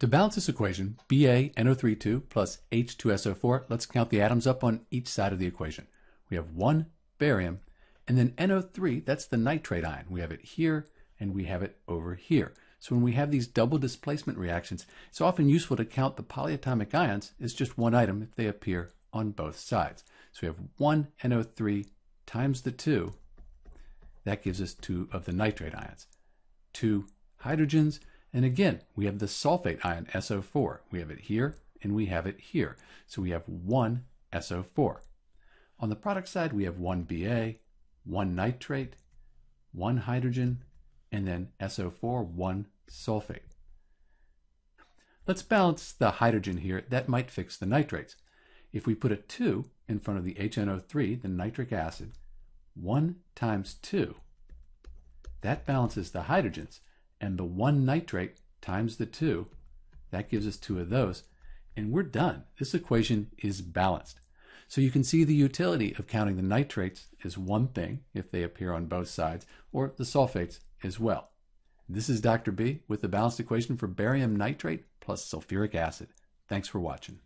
To balance this equation, Ba(NO3)2 plus H2SO4, let's count the atoms up on each side of the equation. We have one barium, and then NO3, that's the nitrate ion. We have it here, and we have it over here. So when we have these double displacement reactions, it's often useful to count the polyatomic ions as just one item if they appear on both sides. So we have one NO3 times the two. That gives us two of the nitrate ions. Two hydrogens, and again, we have the sulfate ion SO4. We have it here, and we have it here. So we have one SO4. On the product side, we have one Ba, one nitrate, one hydrogen, and then SO4, one sulfate. Let's balance the hydrogen here. That might fix the nitrates. If we put a 2 in front of the HNO3, the nitric acid, 1 times 2, that balances the hydrogens, and the 1 nitrate times the 2, that gives us 2 of those, and we're done. This equation is balanced. So you can see the utility of counting the nitrates as one thing if they appear on both sides, or the sulfates as well. This is Dr. B with the balanced equation for barium nitrate plus sulfuric acid. Thanks for watching.